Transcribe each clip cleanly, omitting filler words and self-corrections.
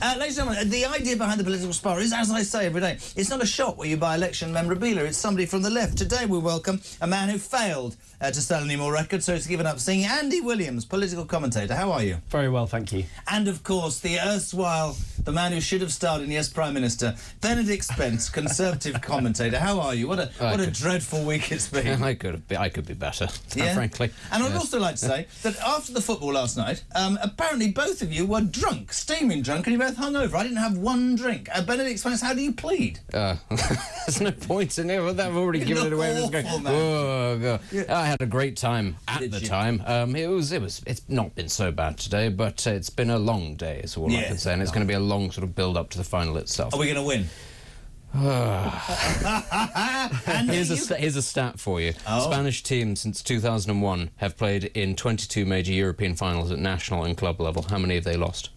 Ladies and gentlemen, the idea behind the political spar is, as I say every day, it's not a shop where you buy election memorabilia, it's somebody from the left. Today we welcome a man who failed to sell any more records, so he's given up singing. Andy Williams, political commentator, how are you? Very well, thank you. And of course, the erstwhile, the man who should have starred in Yes, Prime Minister, Benedict Spence, Conservative commentator, how are you? What a dreadful week it's been. I could be better, frankly. And I'd also like to say that after the football last night, apparently both of you were drunk, steaming drunk, and you both hung over. I didn't have one drink. Benedict Spence, how do you plead? There's no point in it. I've already given it away. Oh, God. Yeah. I had a great time at the time. It's not been so bad today, but it's been a long day, is all I can say, and it's going to be a long sort of build-up to the final itself. Are we going to win? Here's a stat for you. Oh. Spanish teams since 2001 have played in 22 major European finals at national and club level. How many have they lost?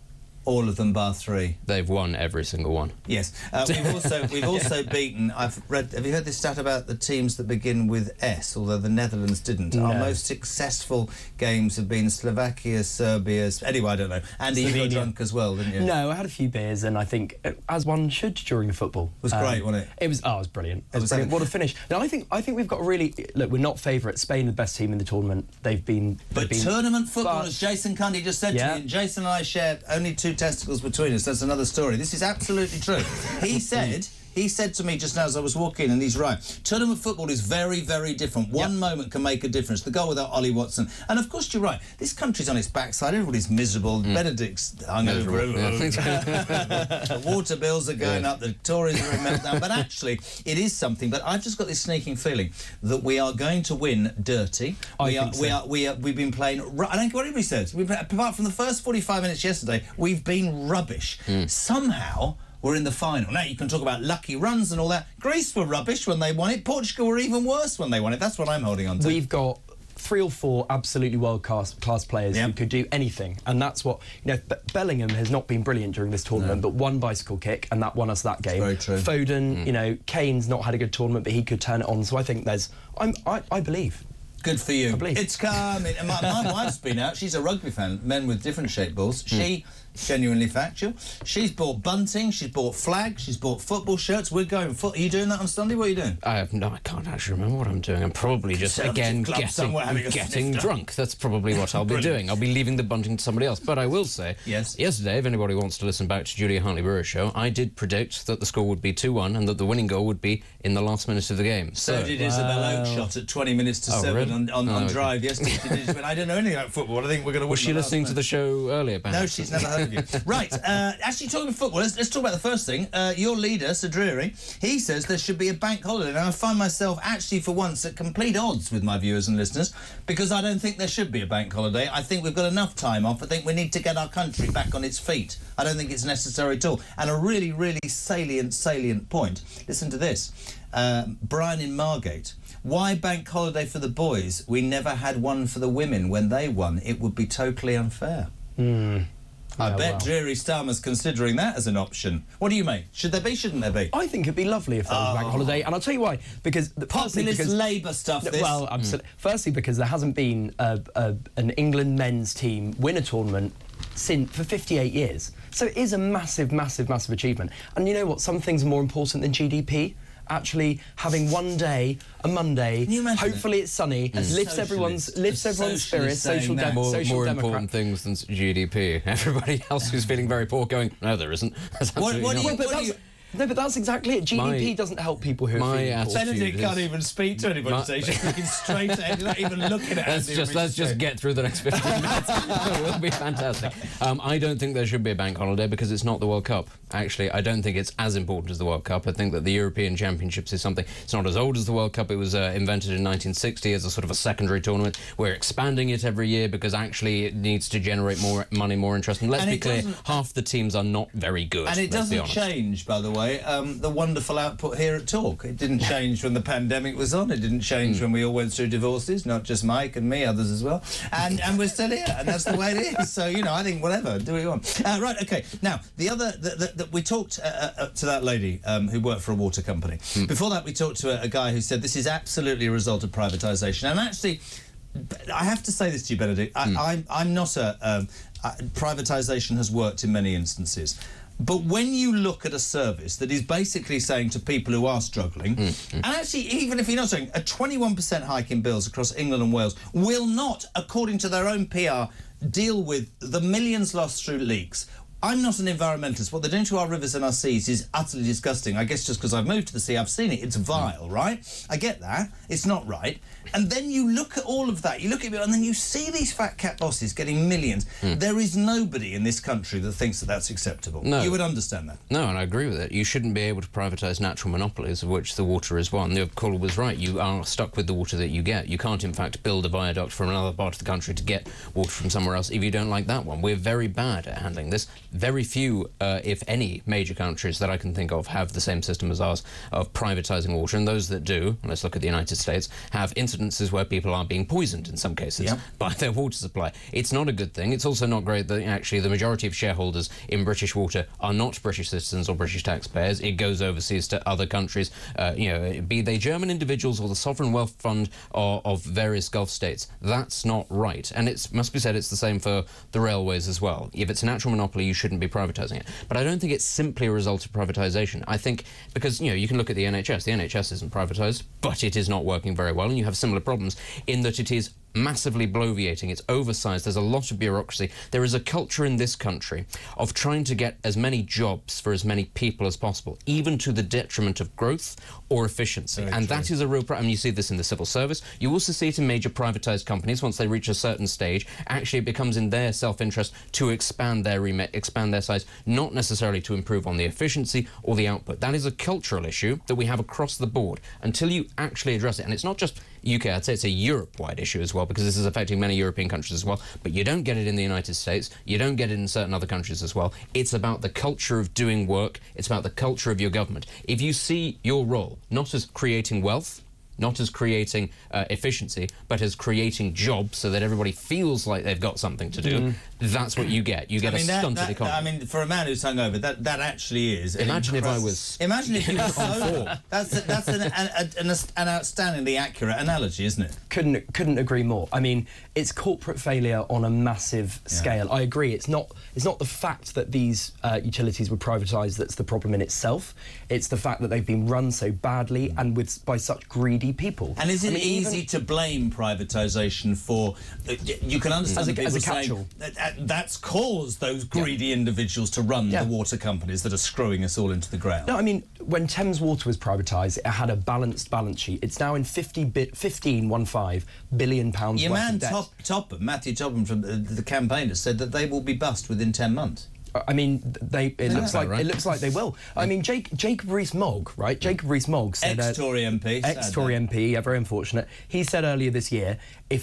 All of them, bar three. They've won every single one. Yes. We've also beaten... Have you heard this stat about the teams that begin with S, although the Netherlands didn't? No. Our most successful games have been Slovakia, Serbia... Anyway, I don't know. Andy, you got drunk as well, didn't you? No, I had a few beers, and I think, as one should during football... It was great, wasn't it? It was brilliant. It was brilliant. What a finish. Now, I think we've got really... Look, we're not favourites. Spain, the best team in the tournament. But tournament football, as Jason Cundy just said to me, and Jason and I shared only two testicles between us. That's another story. This is absolutely true. He said to me just now as I was walking, and he's right, tournament football is very, very different. One moment can make a difference. The goal without Ollie Watson. And of course, you're right. This country's on its backside. Everybody's miserable. Benedict's hungover. Water bills are going up. The Tories are in meltdown. But actually, it is something. But I've just got this sneaking feeling that we are going to win dirty. We've been playing... I don't care what anybody says. Apart from the first 45 minutes yesterday, we've been rubbish. Somehow... We're in the final. Now, you can talk about lucky runs and all that. Greece were rubbish when they won it. Portugal were even worse when they won it. That's what I'm holding on to. We've got 3 or 4 absolutely world-class players who could do anything. And that's what... You know, Bellingham has not been brilliant during this tournament, but one bicycle kick, and that won us that game. Very true. Foden, you know, Kane's not had a good tournament, but he could turn it on. So I think there's... I believe... Good for you. It's calming. My wife's been out. She's a rugby fan. Men with different shaped balls. She, genuinely factual. She's bought bunting. She's bought flags. She's bought football shirts. We're going. Are you doing that on Sunday? What are you doing? I can't actually remember what I'm doing. I'm probably just again getting drunk. That's probably what I'll be doing. I'll be leaving the bunting to somebody else. But I will say, yesterday, if anybody wants to listen back to Julia Hartley-Brewer's show, I did predict that the score would be 2-1 and that the winning goal would be in the last minute of the game. So did Isabel Oakeshott at 20 minutes to 7. Really? On drive yesterday. I don't know anything about football. I think we're going to... Was she listening to the show earlier? Perhaps? No, she's never heard of you. Right, actually talking about football, let's talk about the first thing. Your leader, Sir Dreary, he says there should be a bank holiday. Now, I find myself actually for once at complete odds with my viewers and listeners because I don't think there should be a bank holiday. I think we've got enough time off. I think we need to get our country back on its feet. I don't think it's necessary at all. And a really, really salient point. Listen to this. Brian in Margate. Why bank holiday for the boys? We never had one for the women when they won. It would be totally unfair. I bet Dreary Starmer's considering that as an option. What do you make? Should there be? Shouldn't there be? I think it'd be lovely if there was a bank holiday, and I'll tell you why. Because the populist Labour stuff. This. Well, absolutely. Firstly, because there hasn't been an England men's team win a tournament for 58 years, so it is a massive, massive, massive achievement. And you know what? Some things are more important than GDP. Actually, having one day, a Monday, hopefully it's sunny, lifts everyone's spirit. Social democrat. More important things than GDP. Everybody else who's feeling very poor going, no, there isn't. No, but that's exactly it. GDP doesn't help people who are feeling poor. Benedict can't even speak to anybody today. She's looking straight ahead, not even looking at us. Let's just get through the next 15 minutes. It'll be fantastic. I don't think there should be a bank holiday because it's not the World Cup. Actually, I don't think it's as important as the World Cup. I think that the European Championships is something... It's not as old as the World Cup. It was invented in 1960 as a sort of a secondary tournament. We're expanding it every year because actually it needs to generate more money, more interest. And let's be clear, half the teams are not very good. And it doesn't change, by the way. The wonderful output here at Talk. It didn't change when the pandemic was on. It didn't change when we all went through divorces, not just Mike and me, others as well. And we're still here, and that's the way it is. So, you know, I think whatever, do what you want. Right, OK. Now, the other... we talked to that lady who worked for a water company. Before that, we talked to a guy who said this is absolutely a result of privatisation. And actually, I have to say this to you, Benedict. I'm not a... privatisation has worked in many instances. But when you look at a service that is basically saying to people who are struggling, and actually, even if you're not saying, a 21% hike in bills across England and Wales will not, according to their own PR, deal with the millions lost through leaks. I'm not an environmentalist. What they're doing to our rivers and our seas is utterly disgusting. I guess just because I've moved to the sea, I've seen it. It's vile, right? I get that. It's not right. And then you look at all of that, you look at it, and then you see these fat cat bosses getting millions. There is nobody in this country that thinks that that's acceptable. No. You would understand that. No, and I agree with it. You shouldn't be able to privatise natural monopolies, of which the water is one. The caller was right. You are stuck with the water that you get. You can't, in fact, build a viaduct from another part of the country to get water from somewhere else if you don't like that one. We're very bad at handling this. Very few, if any, major countries that I can think of have the same system as ours of privatising water. And those that do, let's look at the United States, have incidences where people are being poisoned, in some cases, by their water supply. It's not a good thing. It's also not great that, actually, the majority of shareholders in British water are not British citizens or British taxpayers. It goes overseas to other countries, you know, be they German individuals or the sovereign wealth fund of various Gulf states. That's not right. And it must be said it's the same for the railways as well. If it's a natural monopoly, you shouldn't be privatising it. But I don't think it's simply a result of privatisation. I think because, you know, you can look at the NHS. The NHS isn't privatised, but it is not working very well, and you have similar problems in that it is massively bloviating. It's oversized. There's a lot of bureaucracy. There is a culture in this country of trying to get as many jobs for as many people as possible, even to the detriment of growth or efficiency. And that is a real problem. You see this in the civil service. You also see it in major privatized companies. Once they reach a certain stage, actually it becomes in their self-interest to expand their remit, expand their size, not necessarily to improve on the efficiency or the output. That is a cultural issue that we have across the board until you actually address it. And it's not just UK. I'd say it's a Europe-wide issue as well, because this is affecting many European countries as well, but you don't get it in the United States, you don't get it in certain other countries as well. It's about the culture of doing work, it's about the culture of your government. If you see your role not as creating wealth, not as creating efficiency, but as creating jobs so that everybody feels like they've got something to do, that's what you get. You get a stunted economy. I mean, for a man who's hungover, that actually is... Imagine if I was... Imagine if you were so... That's an outstandingly accurate analogy, isn't it? Couldn't agree more. I mean, it's corporate failure on a massive scale. I agree. It's not the fact that these utilities were privatised that's the problem in itself. It's the fact that they've been run so badly and by such greedy people. And is it easy to blame privatisation for... you can understand as a catch-all. That's caused those greedy individuals to run the water companies that are screwing us all into the ground. No, I mean, when Thames Water was privatised, it had a balanced balance sheet. It's now in £15.15 billion worth of debt. Your man Topham, Matthew Topham from the Campaigners, said that they will be bust within 10 months. I mean, it looks like they will. I mean, Jacob Rees-Mogg, right? Jacob Rees-Mogg said... Ex-Tory MP. Ex-Tory MP, very unfortunate. He said earlier this year, he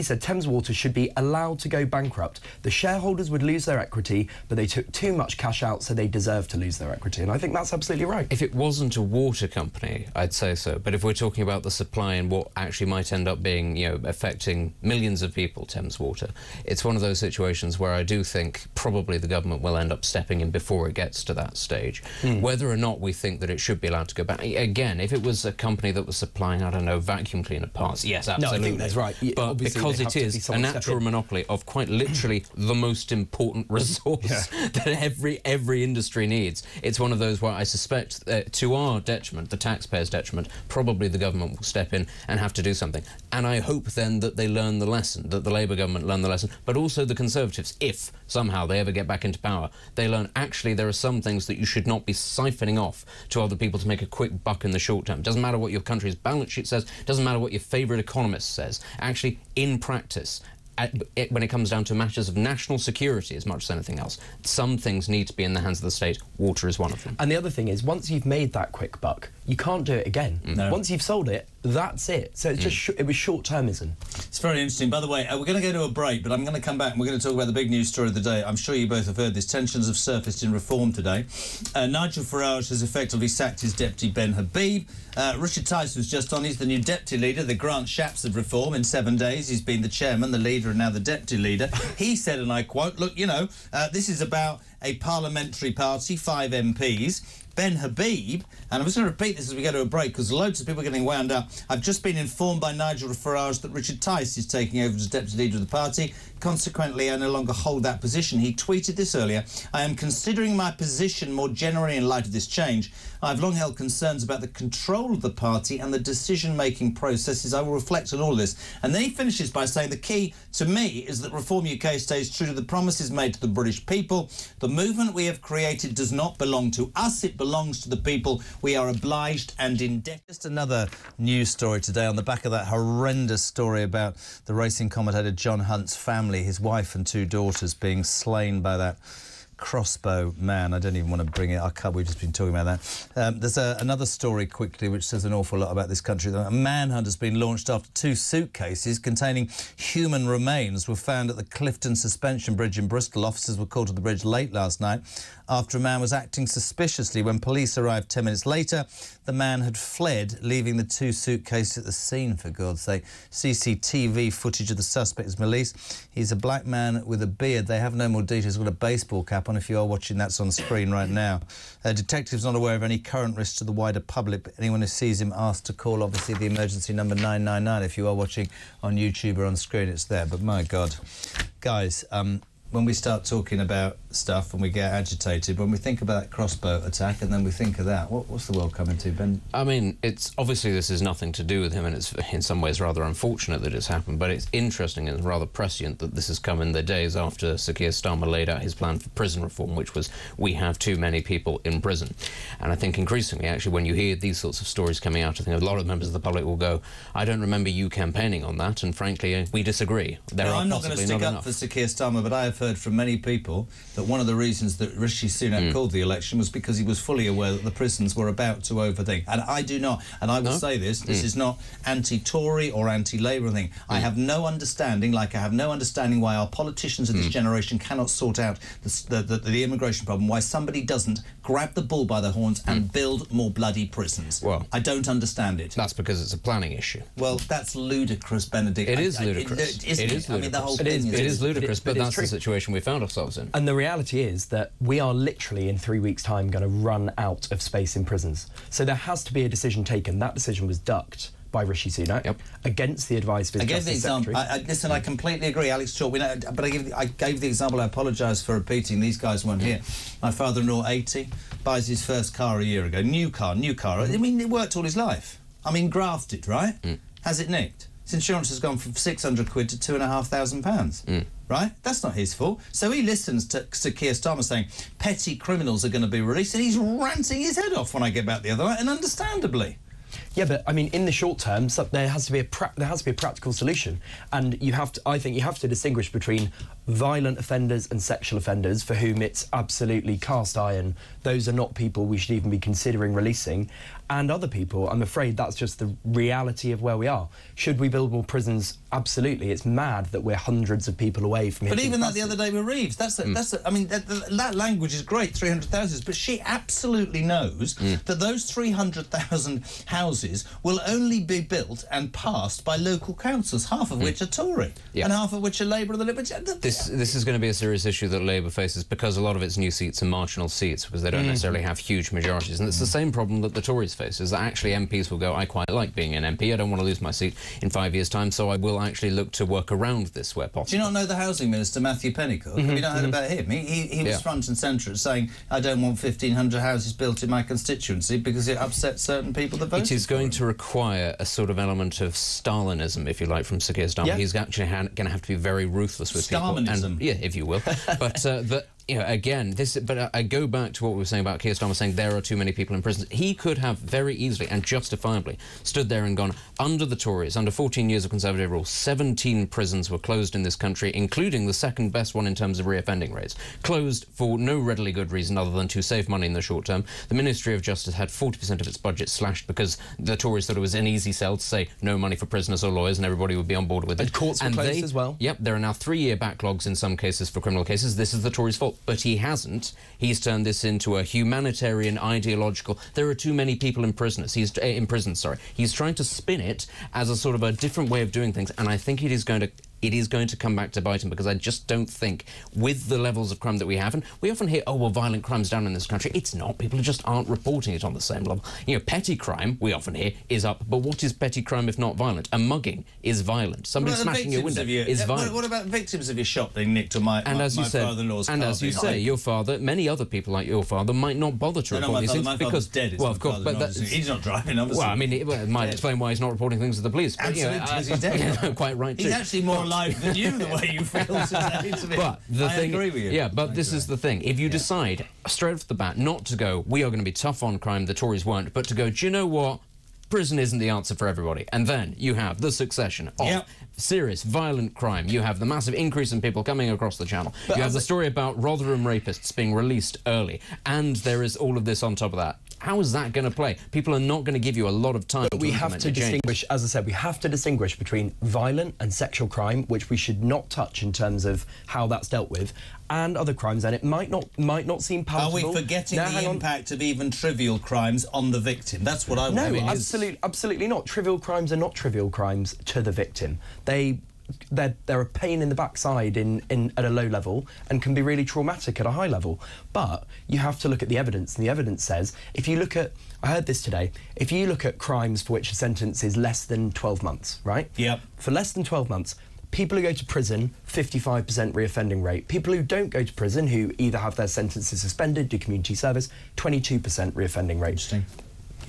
said Thames Water should be allowed to go bankrupt. The shareholders would lose their equity, but they took too much cash out, so they deserve to lose their equity. And I think that's absolutely right. If it wasn't a water company, I'd say so. But if we're talking about the supply and what actually might end up being, you know, affecting millions of people, Thames Water, it's one of those situations where I do think probably the government will end up stepping in before it gets to that stage. Whether or not we think that it should be allowed to go back. Again, if it was a company that was supplying, I don't know, vacuum cleaner parts, yes, absolutely. No, I think that's right. But because it is a natural monopoly of quite literally the most important resource that every industry needs, it's one of those where I suspect that to our detriment, the taxpayers' detriment, probably the government will step in and have to do something. And I hope then that they learn the lesson, that the Labour government learn the lesson, but also the Conservatives, if somehow they ever get back into power, they learn actually there are some things that you should not be siphoning off to other people to make a quick buck in the short term. It doesn't matter what your country's balance sheet says, it doesn't matter what your favourite economist says. Actually, in practice, when it comes down to matters of national security as much as anything else, some things need to be in the hands of the state. Water is one of them. And the other thing is, once you've made that quick buck, you can't do it again. No. Once you've sold it, that's it. So it's just it was short-termism. It's very interesting. By the way, we're going to go to a break, but I'm going to come back and we're going to talk about the big news story of the day. I'm sure you both have heard this. Tensions have surfaced in Reform today. Nigel Farage has effectively sacked his deputy, Ben Habib. Richard Tice was just on. He's the new deputy leader, the Grant Shapps of Reform. In 7 days, he's been the chairman, the leader, and now the deputy leader. He said, and I quote, look, you know, this is about a parliamentary party, 5 MPs. Ben Habib, and I'm just going to repeat this as we go to a break because loads of people are getting wound up. I've just been informed by Nigel Farage that Richard Tice is taking over as deputy leader of the party. Consequently, I no longer hold that position. He tweeted this earlier. I am considering my position more generally in light of this change. I've long held concerns about the control of the party and the decision-making processes. I will reflect on all this. And then he finishes by saying, the key to me is that Reform UK stays true to the promises made to the British people. The movement we have created does not belong to us. It belongs to the people. We are obliged and indebted. Just another news story today on the back of that horrendous story about the racing commentator John Hunt's family, his wife and two daughters being slain by that crossbow man. I don't even want to bring it. I can't. We've just been talking about that. There's another story quickly which says an awful lot about this country. A manhunt has been launched after two suitcases containing human remains were found at the Clifton Suspension Bridge in Bristol. Officers were called to the bridge late last night after a man was acting suspiciously. When police arrived 10 minutes later, the man had fled, leaving the two suitcases at the scene, for God's sake. CCTV footage of the suspect is released. He's a black man with a beard. They have no more details. He's got a baseball cap on, if you are watching, that's on screen right now. Detectives not aware of any current risk to the wider public, but anyone who sees him asked to call, obviously, the emergency number 999. If you are watching on YouTube or on screen, it's there. But my God, guys, when we start talking about stuff and we get agitated, when we think about that crossbow attack and then we think of that, what's the world coming to, Ben? I mean, it's obviously this is nothing to do with him, and it's in some ways rather unfortunate that it's happened, but it's interesting and rather prescient that this has come in the days after Sir Keir Starmer laid out his plan for prison reform, which was we have too many people in prison. And I think increasingly, actually, when you hear these sorts of stories coming out, I think a lot of members of the public will go, I don't remember you campaigning on that, and frankly, we disagree. There are possibly not enough. I'm not going to stick up for Sir Keir Starmer, but I have heard from many people that one of the reasons that Rishi Sunak called the election was because he was fully aware that the prisons were about to overthink. And I do not, and I will say this, this is not anti-Tory or anti-Labour thing. I have no understanding, like I have no understanding why our politicians of this generation cannot sort out the immigration problem, why somebody doesn't grab the bull by the horns and build more bloody prisons. Well, I don't understand it. That's because it's a planning issue. Well, that's ludicrous, Benedict. It is ludicrous. It is ludicrous. I mean, the whole thing is ludicrous, but that's the situation we found ourselves in. And the reality is that we are literally in 3 weeks' time going to run out of space in prisons. So there has to be a decision taken. That decision was ducked by Rishi Sunak against the advice of his Justice Secretary. Listen, I completely agree, Alex Chalk, but I gave the example, I apologise for repeating, these guys weren't here. My father-in-law, 80, buys his first car a year ago. New car. I mean, it worked all his life. I mean, grafted, right? Has it nicked? His insurance has gone from 600 quid to £2,500. Right? That's not his fault. So he listens to Sir Keir Starmer saying petty criminals are going to be released, and he's ranting his head off when I get back the other night, and understandably. Yeah, but I mean, in the short term, there has to be a practical solution, and you have to. I think you have to distinguish between violent offenders and sexual offenders, for whom it's absolutely cast iron. Those are not people we should even be considering releasing, and other people. I'm afraid that's just the reality of where we are. Should we build more prisons? Absolutely. It's mad that we're hundreds of people away from. But even that the other day with Reeves, I mean, that language is great. 300,000, but she absolutely knows that those 300,000 houses will only be built and passed by local councils, half of which are Tory and half of which are Labour and the Liberals. This is going to be a serious issue that Labour faces, because a lot of its new seats are marginal seats, because they don't necessarily have huge majorities. And it's the same problem that the Tories face, is that actually MPs will go, I quite like being an MP, I don't want to lose my seat in 5 years' time, so I will actually look to work around this where possible. Do you not know the Housing Minister, Matthew Pennycook? Have you not heard about him? He was front and centre at saying, I don't want 1,500 houses built in my constituency because it upsets certain people that vote. It is going to require a sort of element of Stalinism, if you like, from Sir Keir Starmer. Yeah. He's actually going to have to be very ruthless with people. And, yeah, if you will. You know, again, but I go back to what we were saying about Keir Starmer saying there are too many people in prison. He could have very easily and justifiably stood there and gone, under the Tories, under 14 years of Conservative rule, 17 prisons were closed in this country, including the second best one in terms of reoffending rates. Closed for no readily good reason other than to save money in the short term. The Ministry of Justice had 40% of its budget slashed because the Tories thought it was an easy sell to say no money for prisoners or lawyers, and everybody would be on board with it. And courts were closed as well. Yep, there are now 3-year backlogs in some cases for criminal cases. This is the Tories' fault. But he hasn't. He's turned this into a humanitarian, ideological, there are too many people in prisons. He's trying to spin it as a sort of a different way of doing things, and I think it is going to it is going to come back to bite him, because I just don't think, with the levels of crime that we have, and we often hear, oh, well, violent crime's down in this country. It's not. People just aren't reporting it on the same level. You know, petty crime, we often hear, is up. But what is petty crime if not violent? A mugging is violent. Somebody smashing your window is violent. What about victims of your shop being nicked, or my father-in-law's car? And as you say, your father, many other people like your father, might not bother to report these things because... dead, well, of course, but he's not driving, obviously. Well, I mean, it might explain why he's not reporting things to the police. Absolutely, because he's dead. Quite right, too. He's actually more alive than you, the way you feel. But the thing, I agree with you. Yeah, but this is the thing. If you decide, straight off the bat, not to go, we are going to be tough on crime, the Tories weren't, but to go, do you know what? Prison isn't the answer for everybody. And then you have the succession of serious, violent crime. You have the massive increase in people coming across the channel. But you have the story about Rotherham rapists being released early. And there is all of this on top of that. How is that going to play? People are not going to give you a lot of time. But we have to distinguish, as I said, we have to distinguish between violent and sexual crime, which we should not touch in terms of how that's dealt with, and other crimes, and it might not seem palatable. Are we forgetting the impact of even trivial crimes on the victim? That's what I want to say. No, absolutely not. Trivial crimes are not trivial crimes to the victim. They're a pain in the backside at a low level, and can be really traumatic at a high level. But you have to look at the evidence, and the evidence says, if you look at, I heard this today, if you look at crimes for which a sentence is less than 12 months, right? Yep. For less than 12 months, people who go to prison, 55% reoffending rate. People who don't go to prison, who either have their sentences suspended, do community service, 22% reoffending rate. Interesting.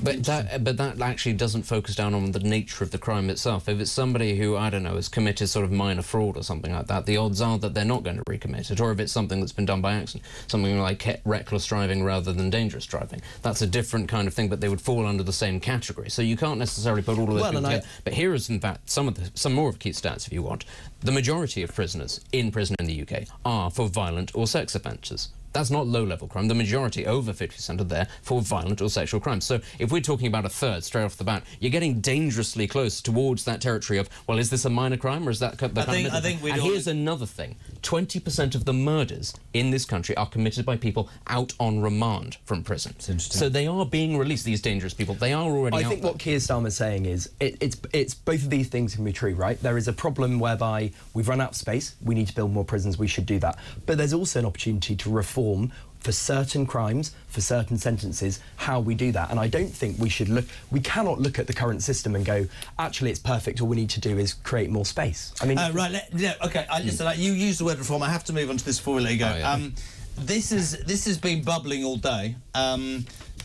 But that actually doesn't focus down on the nature of the crime itself. If it's somebody who, I don't know, has committed sort of minor fraud or something like that, the odds are that they're not going to recommit it. Or if it's something that's been done by accident, something like reckless driving rather than dangerous driving, that's a different kind of thing, but they would fall under the same category. So you can't necessarily put all of those people together. But here is, in fact, some more of key stats, if you want. The majority of prisoners in prison in the UK are for violent or sex offences. That's not low-level crime. The majority, over 50%, are there for violent or sexual crimes. So if we're talking about a third straight off the bat, you're getting dangerously close towards that territory of, well, is this a minor crime or is that the kind of thing? And here's another thing. 20% of the murders in this country are committed by people out on remand from prison. So they are being released, these dangerous people. They are already out. I think what Keir Starmer's saying is, it's both of these things can be true, right? There is a problem whereby we've run out of space, we need to build more prisons, we should do that. But there's also an opportunity to reform for certain crimes, for certain sentences, how we do that. And I don't think we should look... We cannot look at the current system and go, actually, it's perfect, all we need to do is create more space. I mean... OK, listen, you used the word reform. I have to move on to this before we let you go. This has been bubbling all day.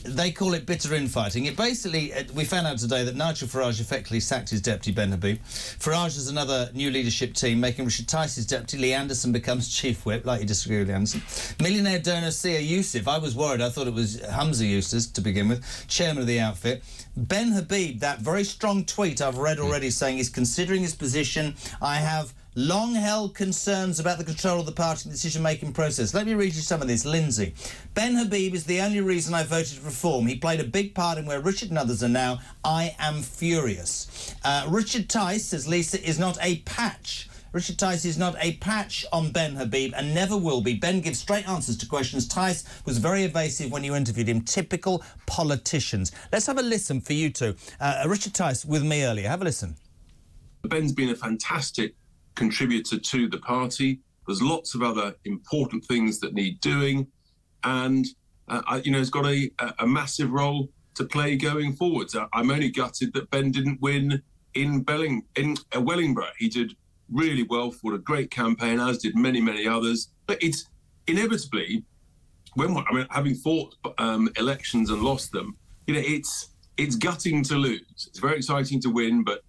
They call it bitter infighting. It basically, we found out today that Nigel Farage effectively sacked his deputy, Ben Habib. Farage is another new leadership team, making Richard Tice his deputy. Lee Anderson becomes chief whip, like you disagree with Lee Anderson. Millionaire donor Zia Yusuf, I was worried, I thought it was Humza Yusuf to begin with, chairman of the outfit. Ben Habib, that very strong tweet I've read already saying he's considering his position. I have long-held concerns about the control of the party decision-making process. Let me read you some of this. Lindsay. Ben Habib is the only reason I voted for reform. He played a big part in where Richard and others are now. I am furious. Richard Tice, says Lisa, is not a patch. Richard Tice is not a patch on Ben Habib and never will be. Ben gives straight answers to questions. Tice was very evasive when you interviewed him. Typical politicians. Let's have a listen for you two. Richard Tice with me earlier. Have a listen. Ben's been a fantastic contributor to the party. There's lots of other important things that need doing, and you know, it's got a massive role to play going forwards. I'm only gutted that Ben didn't win in Wellingborough. He did really well, for a great campaign, as did many others. But it's inevitably, when I mean, having fought elections and lost them, you know, it's gutting to lose. It's very exciting to win, but.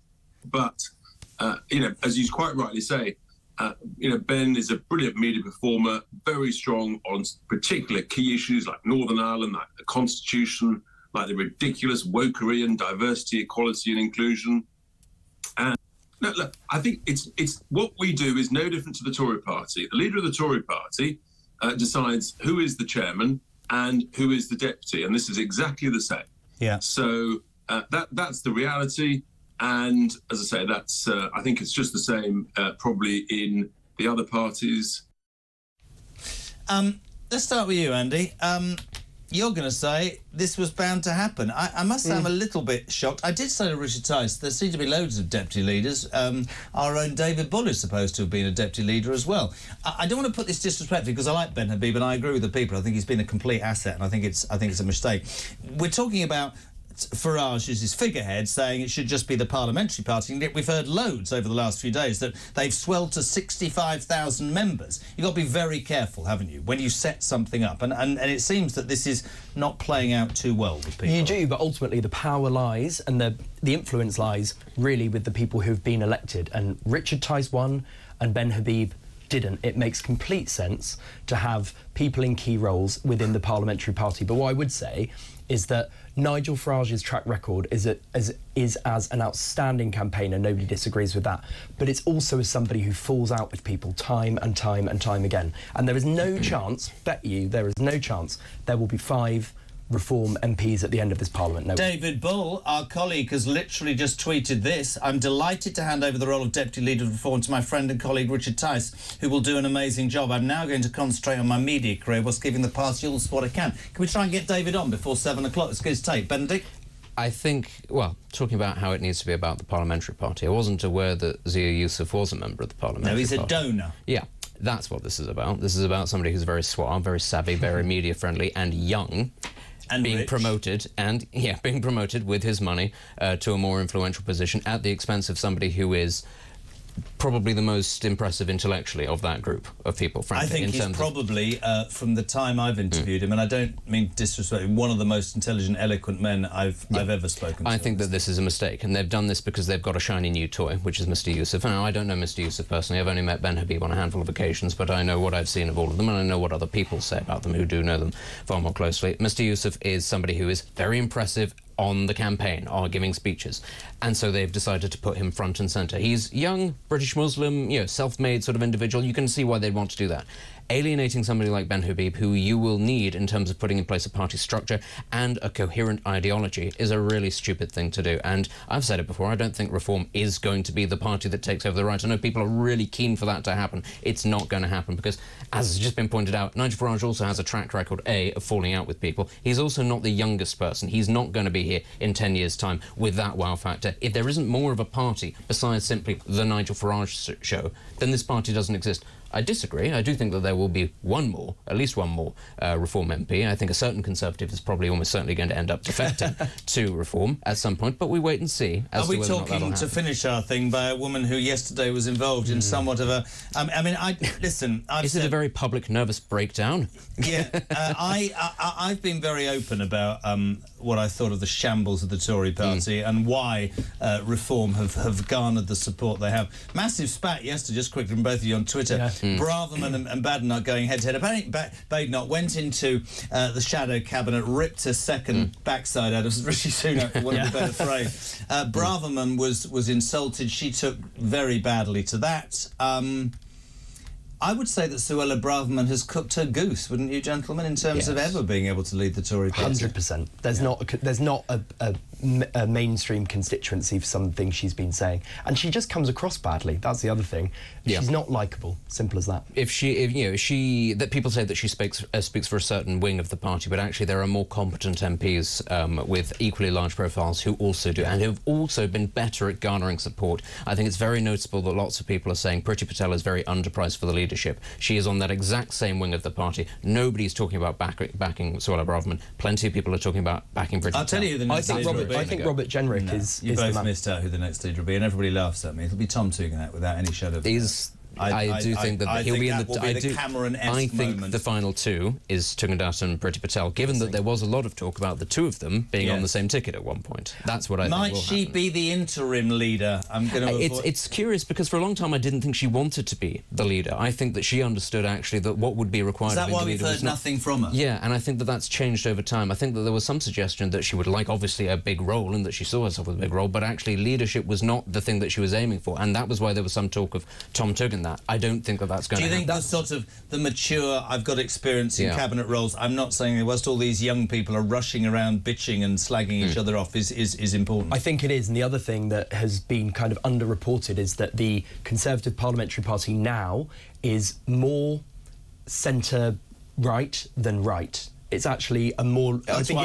You know, as you quite rightly say, you know, Ben is a brilliant media performer, very strong on particular key issues like Northern Ireland, like the Constitution, like the ridiculous wokery and diversity, equality and inclusion. And no, look, I think it's what we do is no different to the Tory party. The leader of the Tory party decides who is the chairman and who is the deputy. And this is exactly the same. Yeah. So that's the reality. And as I say, that's I think it's just the same probably in the other parties. Let's start with you, Andy. you're going to say this was bound to happen. I must say I'm a little bit shocked. I did say to Richard Tice, there seem to be loads of deputy leaders. Our own David Bull is supposed to have been a deputy leader as well. I don't want to put this disrespectfully because I like Ben Habib and I agree with the people. I think he's been a complete asset and I think it's a mistake. We're talking about Farage is his figurehead saying it should just be the parliamentary party, and we've heard loads over the last few days that they've swelled to 65,000 members. You've got to be very careful, haven't you, when you set something up, and it seems that this is not playing out too well with people. You do, but ultimately the power lies and the influence lies really with the people who've been elected, and Richard Tice won and Ben Habib didn't. It makes complete sense to have people in key roles within the parliamentary party, but what I would say is that Nigel Farage's track record is as an outstanding campaigner, nobody disagrees with that, but it's also as somebody who falls out with people time and time and time again. And there is no chance, bet you, there is no chance there will be 5 Reform MPs at the end of this Parliament. No. David Bull, our colleague, has literally just tweeted this. I'm delighted to hand over the role of Deputy Leader of Reform to my friend and colleague Richard Tice, who will do an amazing job. I'm now going to concentrate on my media career whilst giving the party all the support I can. Can we try and get David on before 7 o'clock? Let's get his take. Benedict? I think, well, talking about how it needs to be about the parliamentary party, I wasn't aware that Zia Yusuf was a member of the parliamentary party. No, he's a donor. Yeah, that's what this is about. This is about somebody who's very suave, very savvy, very media-friendly and young. And being rich. Promoted and, yeah, being promoted with his money to a more influential position at the expense of somebody who is probably the most impressive intellectually of that group of people, frankly. I think he's probably, from the time I've interviewed him, and I don't mean disrespect, one of the most intelligent, eloquent men I've ever spoken to. I think that this is a mistake, and they've done this because they've got a shiny new toy, which is Mr. Yusuf. Now, I don't know Mr. Yusuf personally. I've only met Ben Habib on a handful of occasions, but I know what I've seen of all of them, and I know what other people say about them who do know them far more closely. Mr. Yusuf is somebody who is very impressive on the campaign, are giving speeches, and so they've decided to put him front and centre. He's young, British Muslim, you know, self-made sort of individual. You can see why they'd want to do that. Alienating somebody like Ben Habib, who you will need in terms of putting in place a party structure and a coherent ideology, is a really stupid thing to do. And I've said it before, I don't think Reform is going to be the party that takes over the right. I know people are really keen for that to happen. It's not going to happen because, as has just been pointed out, Nigel Farage also has a track record, A, of falling out with people. He's also not the youngest person. He's not going to be here in 10 years' time with that wow factor. If there isn't more of a party besides simply the Nigel Farage show, then this party doesn't exist. I disagree. I do think that there will be at least one more Reform MP. I think a certain Conservative is probably almost certainly going to end up defecting to Reform at some point, but we wait and see. As Are we to talking to finish our thing by a woman who yesterday was involved in somewhat of a... I mean, listen... Is it a very public, nervous breakdown? Yeah, I've been very open about what I thought of the shambles of the Tory party and why Reform have garnered the support they have. Massive spat yesterday, just quickly from both of you on Twitter. Yeah. Braverman and Badenoch going head-to-head. Apparently, Badenoch went into the shadow cabinet, ripped a second backside out of Rishi Sunak, for want of a better phrase. Braverman was insulted. She took very badly to that. I would say that Suella Braverman has cooked her goose, wouldn't you, gentlemen, in terms of ever being able to lead the Tory party? 100%. There's not a mainstream constituency for something she's been saying. And she just comes across badly. That's the other thing. She's not likeable. Simple as that. That people say that she speaks for a certain wing of the party, but actually there are more competent MPs with equally large profiles who also do, and who've also been better at garnering support. I think it's very noticeable that lots of people are saying Priti Patel is very underpriced for the leadership. She is on that exact same wing of the party. Nobody's talking about backing Suella Braverman. Plenty of people are talking about backing British. I'll tell you who the next leader will be. I think Robert Jenrick is. You both missed out who the next leader will be, and everybody laughs at me. It'll be Tom Tugendhat without any shadow of doubt. I do think that he'll be in the Cameron-esque moment. I think the final two is Tugendhat and Priti Patel, given that there was a lot of talk about the two of them being on the same ticket at one point. That's what I think will happen. Might she be the interim leader? I'm going to It's curious because for a long time I didn't think she wanted to be the leader. I think that she understood actually that what would be required of the leader. Is that why we've heard nothing from her? Yeah, and I think that that's changed over time. I think that there was some suggestion that she would like obviously a big role and that she saw herself with a big role, but actually leadership was not the thing that she was aiming for, and that was why there was some talk of Tom Tugendhat. I don't think that that's going to happen. Do you think that's sort of the mature, I've got experience in cabinet roles, I'm not saying that whilst all these young people are rushing around bitching and slagging each other off is important? I think it is, and the other thing that has been kind of underreported is that the Conservative Parliamentary Party now is more centre-right than right. it's actually a more... I think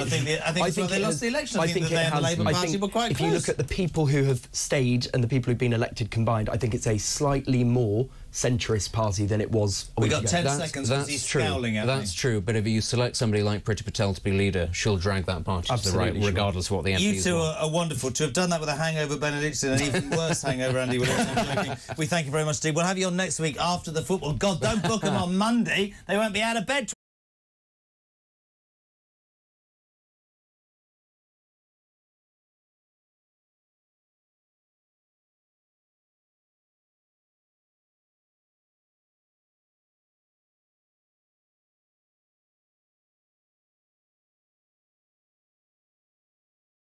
if you look at the people who have stayed and the people who've been elected combined, I think it's a slightly more centrist party than it was. We got 10 seconds because he's scowling at me. That's true, but if you select somebody like Priti Patel to be leader, she'll drag that party to the right, regardless of what the MPs You two are wonderful. To have done that with a hangover, Benedict, and an even worse hangover, Andy Williams. We thank you very much, Steve. We'll have you on next week after the football. God, don't book them on Monday. They won't be out of bed.